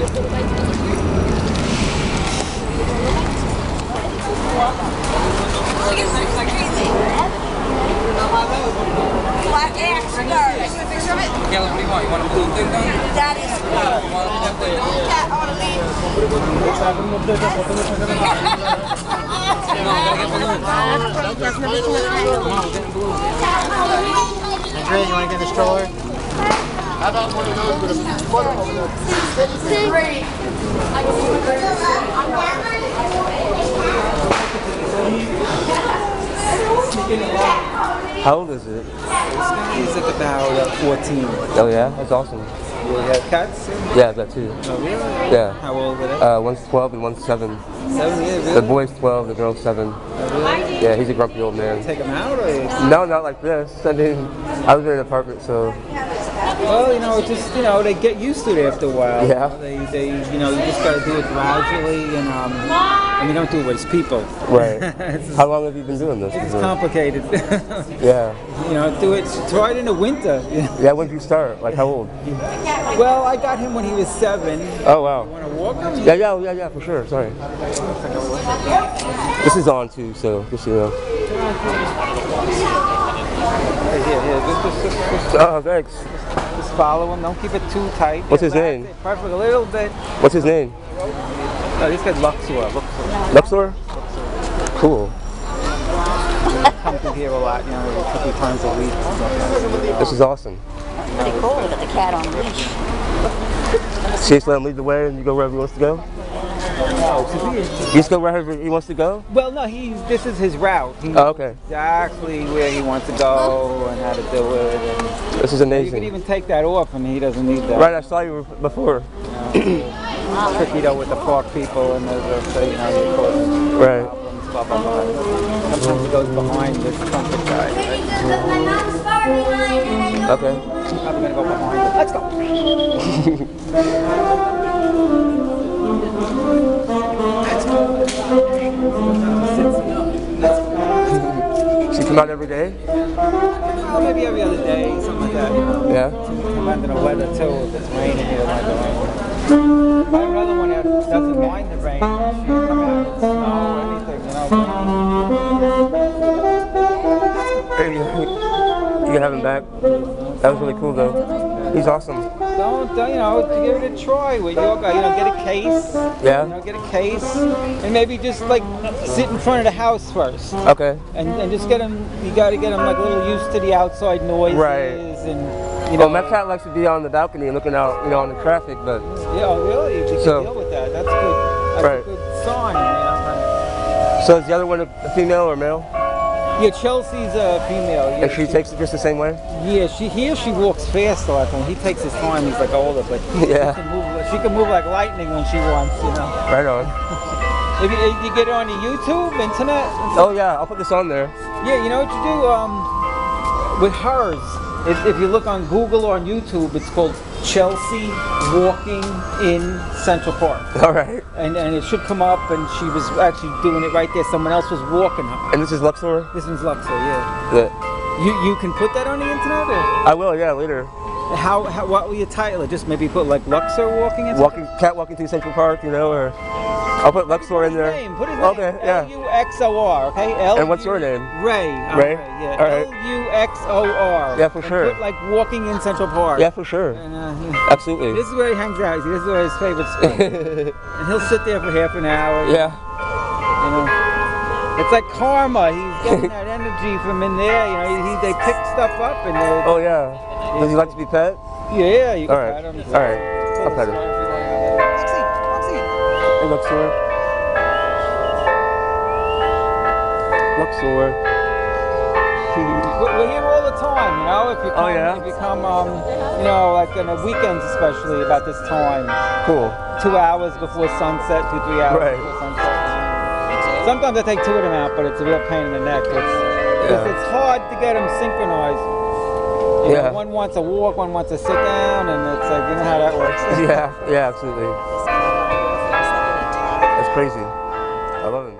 Ray, you want to get the stroller? How about one of those with a button over there? How old is it? He's like about 14. Oh yeah? That's awesome. You have cats? Yeah, I've got two. Oh really? Yeah. How old are they? One's 12 and one's 7. 7 years, really? The boy's 12, the girl's 7. Really? Yeah, he's a grumpy old man. Take him out, or? No, not like this. I mean, I was in an apartment, so. Well, you know, just, you know, they get used to it after a while. Yeah. You know, you just gotta do it gradually, and you don't do it with people. Right. How long have you been doing this? It's complicated. Yeah. You know, try it in the winter. Yeah, when did you start? Like, how old? Well, I got him when he was 7. Oh, wow. You wanna walk him? Yeah, for sure, sorry. This is on too, so just so you know. Oh, thanks. Just follow him. Don't keep it too tight. What's his name? Perfect, a little bit. What's his name? Oh, this guy's Luxor. Luxor? Cool. Come through here a lot, you know, a couple times a week. This is awesome. That's pretty cool. We got the cat on the leash. She just let him lead the way, and you go wherever he wants to go. You just go wherever he wants to go? Well, no, this is his route. He knows exactly where he wants to go and how to do it. And this is amazing. You can even take that off, and he doesn't need that. Right, I saw you before. You know, tricky though with the park people, and you know, right. Problems, blah, blah, blah. Sometimes he goes behind this trumpet guy. Right? My behind it, okay. I'm gonna go behind it. Let's go. She come out every day? Maybe every other day, something like that. You know? Yeah. She come out in the weather too, if it's raining here like the rain. My brother one out doesn't mind the rain. She come out in the snow or anything, you know. Hey, you can have him back. That was really cool though. He's awesome. Don't, you know, give it a try with your guy, you know, get a case, yeah. You know, get a case, and maybe just like sit in front of the house first. Okay. And just get him, you gotta get him like a little used to the outside noises. Right. And, you know. Well, my cat likes to be on the balcony and looking out, you know, on the traffic, but. Yeah, oh, really? You can deal with that. That's good. That's a good sign, you know. So is the other one a female or male? Yeah, Chelsea's a female. Yeah, and she takes it just the same way? Yeah, she walks faster, I think. He takes his time, he's like older, but yeah. she can move like lightning when she wants, you know. Right on. If you get her on the YouTube, internet? Oh yeah, I'll put this on there. Yeah, you know what you do? With hers, if you look on Google or on YouTube, it's called Chelsea walking in Central Park. All right. And it should come up, and she was actually doing it right there. Someone else was walking her. And this is Luxor? This one's Luxor, yeah. You can put that on the internet? Or? I will, yeah, later. What will you title it? Just maybe put like Luxor walking in Central Park? Cat walking through Central Park, you know, or... I'll put Luxor in there. Put his name. Okay, yeah. Luxor, okay? And what's your name? Ray. Ray? Yeah. All right. Luxor. Yeah, for sure. Put like walking in Central Park. Yeah, for sure. And, absolutely. This is where he hangs out. This is where his favorite spot. And he'll sit there for half an hour. Yeah. You know, it's like karma. He's getting that energy from in there. You know, they pick stuff up and they. Oh yeah. Does he like to be pet? Yeah, you can pet him. All right. I'll pet him. Luxor. Luxor. We're here all the time, you know. If you come, if you come, you know, like on the weekends especially about this time. Cool. 2 hours before sunset, 2-3 hours before sunset. Sometimes I take two of them out, but it's a real pain in the neck. It's hard to get them synchronized. You know, one wants to walk, one wants to sit down, and it's like, you know how that works. Yeah, absolutely. Crazy. I love him.